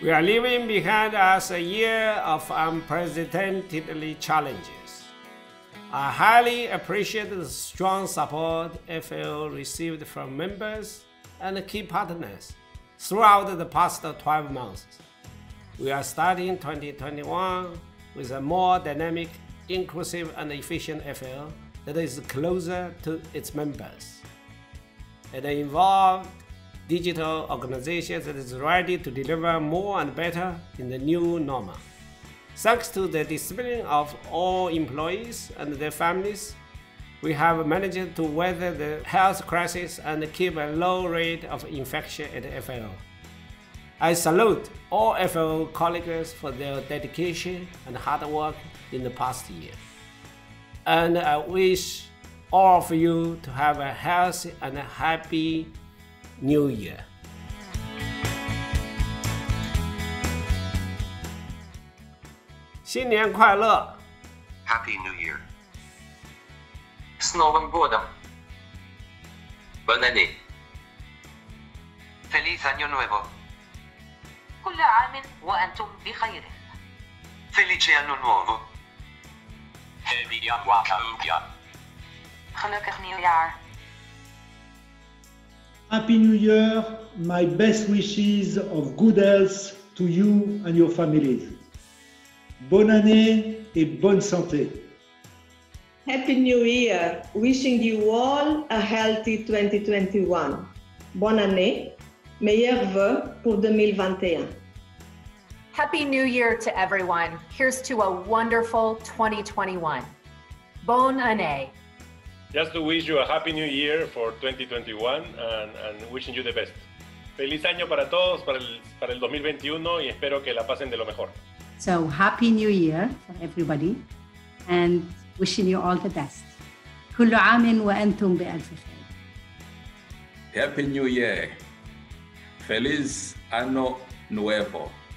We are leaving behind us a year of unprecedented challenges. I highly appreciate the strong support FAO received from members and key partners throughout the past 12 months. We are starting 2021 with a more dynamic, inclusive, and efficient FAO that is closer to its members. It involves digital organizations that is ready to deliver more and better in the new normal. Thanks to the discipline of all employees and their families, we have managed to weather the health crisis and keep a low rate of infection at FAO. I salute all FAO colleagues for their dedication and hard work in the past year. And I wish all of you to have a healthy and happy New Year. Happy New Year. С Новым годом. Buen año. Feliz año nuevo. كل عام وأنتم بخير. Felice anno nuovo. Gelukkig nieuwjaar. Happy New Year, my best wishes of good health to you and your families. Bonne année et bonne santé. Happy New Year, wishing you all a healthy 2021. Bonne année, meilleurs vœux pour 2021. Happy New Year to everyone. Here's to a wonderful 2021. Bonne année. Just to wish you a happy new year for 2021 and wishing you the best. Feliz año para todos para el 2021 y espero que la pasen de lo mejor. So happy new year for everybody and wishing you all the best. كل عام وأنتم بألف خير. Happy new year. Feliz año nuevo.